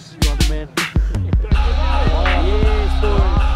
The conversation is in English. Jesus, you are the man. Yes, boy.